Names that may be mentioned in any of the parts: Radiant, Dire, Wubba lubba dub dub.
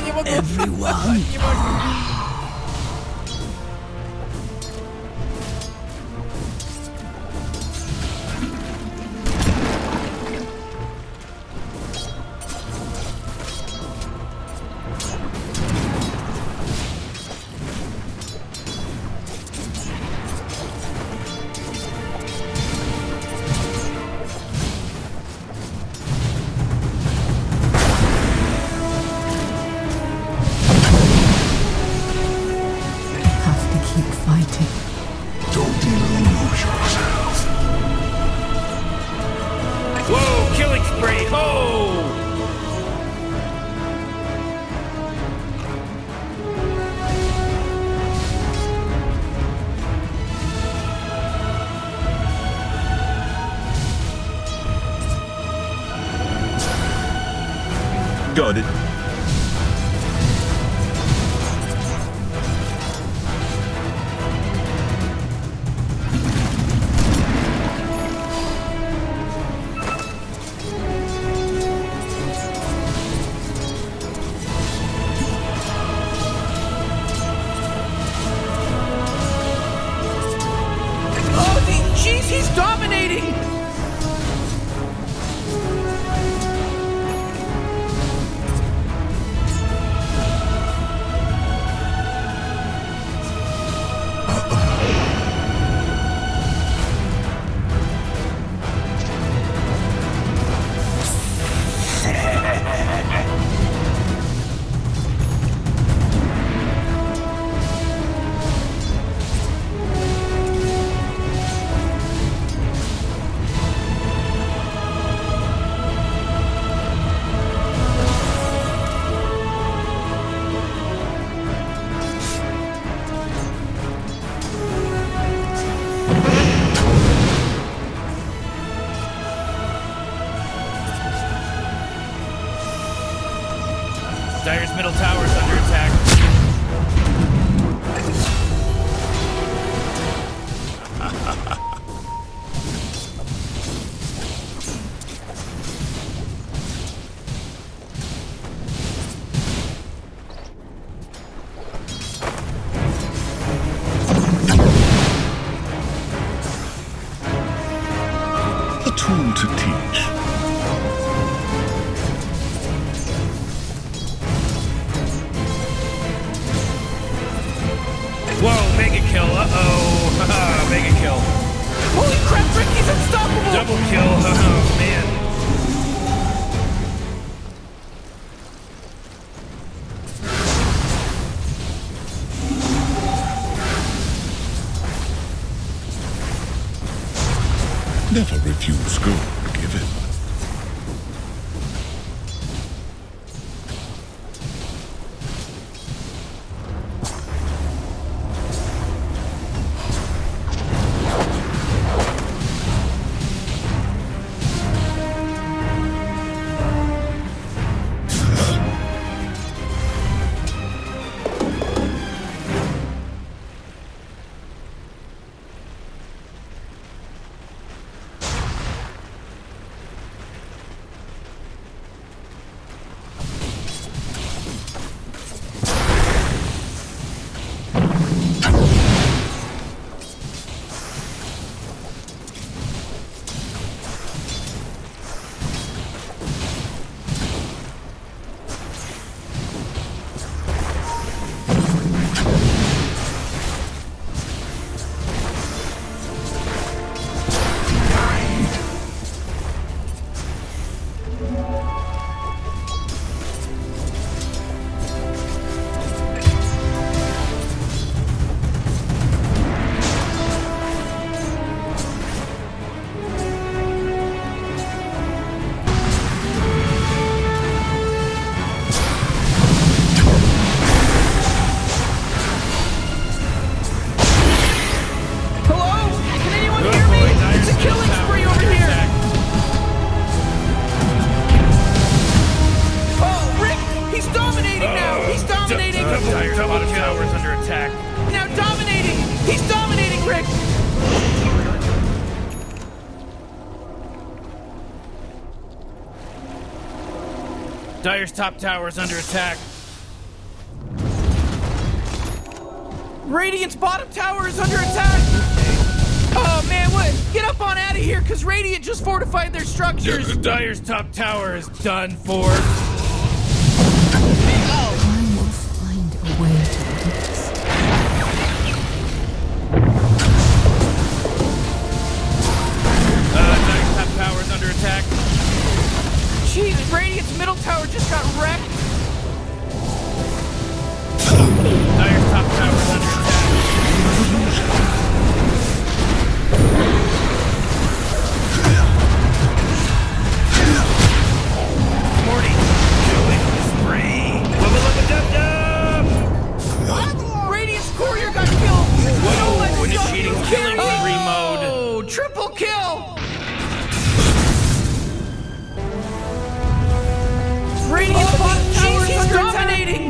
не могу. Не могу. Got it. Dire's middle tower is under attack. A tool to teach. Never refuse gold given. Dire's top tower is under attack. Radiant's bottom tower is under attack! Oh man, what? Get up on out of here, because Radiant just fortified their structures! Dire's top tower is done for! I will find a way to do this. Dire's top tower is under attack. Jesus, Radiant's middle tower just got wrecked! Dire's top tower is under attack. Morty, killing spree. Wubba lubba dub dub! What? Radiant's courier got killed! Whoa, initiating killing spree mode! Oh, triple kill! Radiant's bottom tower is dominating!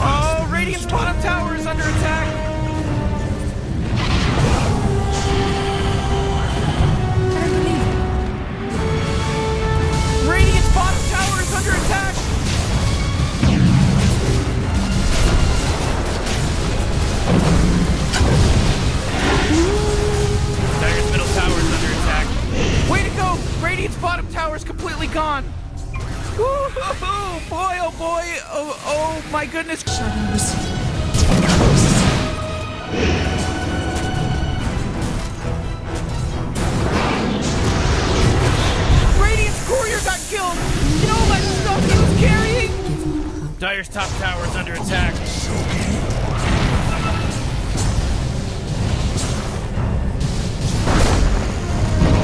Oh, Radiant's bottom tower is under attack! Radiant's bottom tower is under attack! Dire's middle tower is under attack. Way to go! Radiant's bottom tower is completely gone! Woo-hoo-hoo! Boy, oh boy! Oh, oh my goodness! Shadows. Radiant's courier got killed! You know all that stuff he was carrying? Dire's top tower is under attack.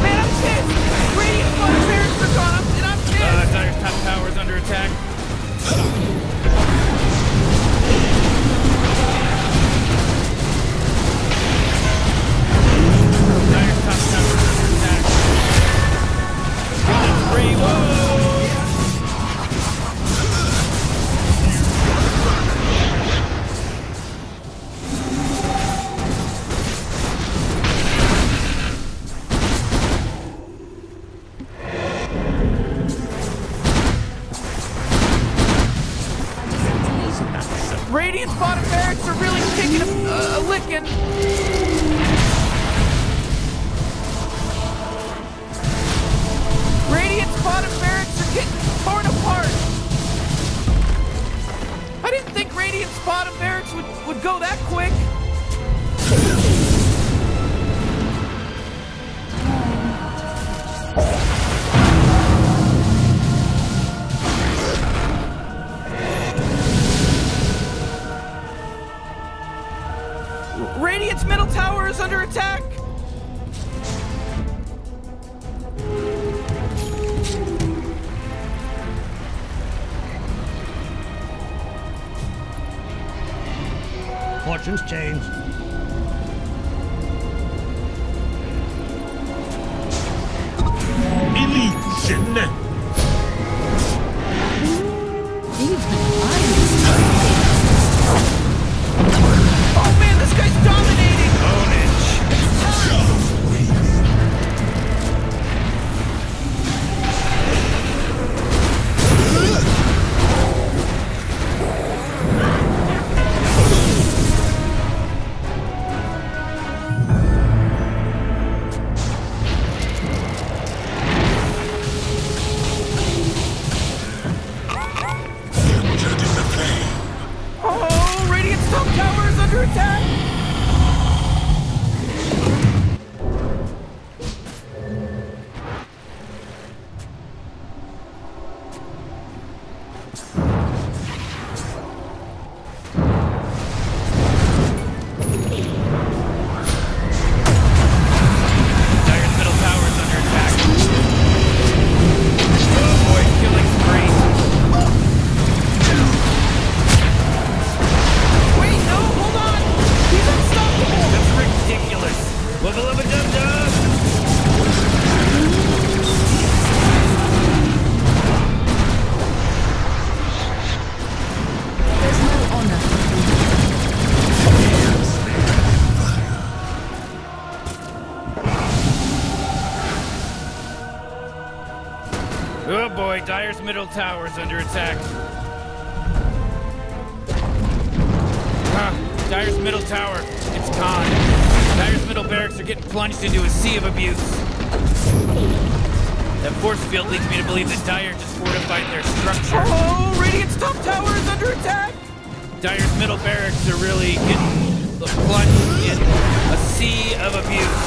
Man, I'm pissed! Radiant's bottom barracks are gone! Dire's top tower is under attack. Dire's top tower is under attack. Killing spree, Radiant's bottom barracks are really taking a licking. Radiant's bottom barracks are getting torn apart. I didn't think Radiant's bottom barracks would go that quick. Radiant's middle tower is under attack! Fortune's changed. Illusion! Oh boy, Dire's middle tower's under attack. Huh, Dire's middle tower, it's gone. Dire's middle barracks are getting plunged into a sea of abuse. That force field leads me to believe that Dire just fortified their structure. Oh, Radiant's top tower is under attack! Dire's middle barracks are really getting plunged in a sea of abuse.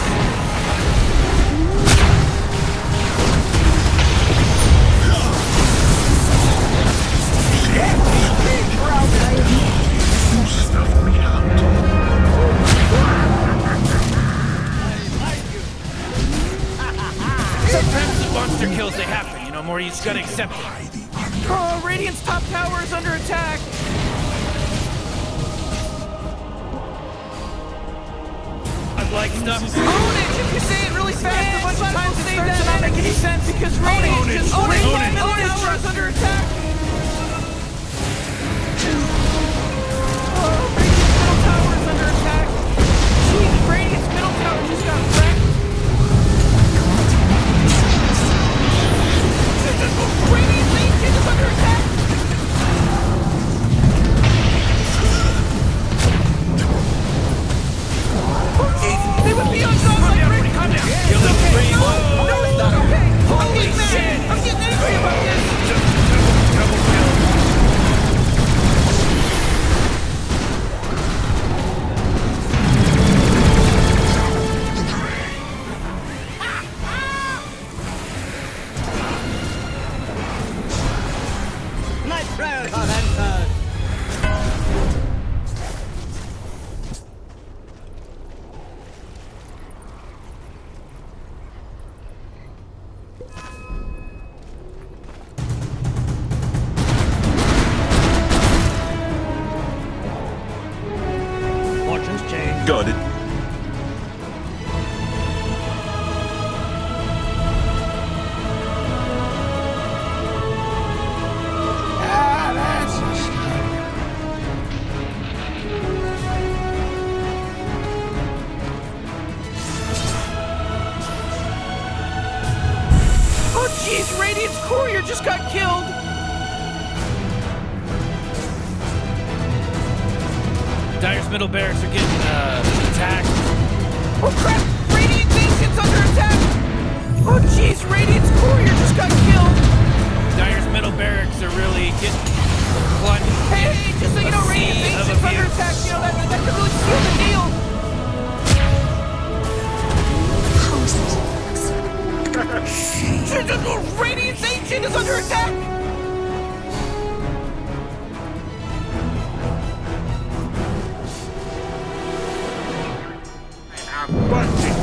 Sometimes the monster kills, they happen, you know, Morty, you just gotta accept it. Oh, Radiant's top tower is under attack! I'd like stuff. Own it! If you say it really fast a bunch of times, it starts to not make any sense because Radiant just own it! Tower is under attack! Got it. Jeez, Radiant's courier just got killed! Dire's middle barracks are getting, attacked. Oh crap! Radiant Nation's under attack! Oh jeez, Radiant's courier just got killed! Dire's middle barracks are really getting plunged. Hey, just so you know, Radiant Nation's under attack, you know, that could really seal the deal! Radiant's ancient is under attack! I am busted.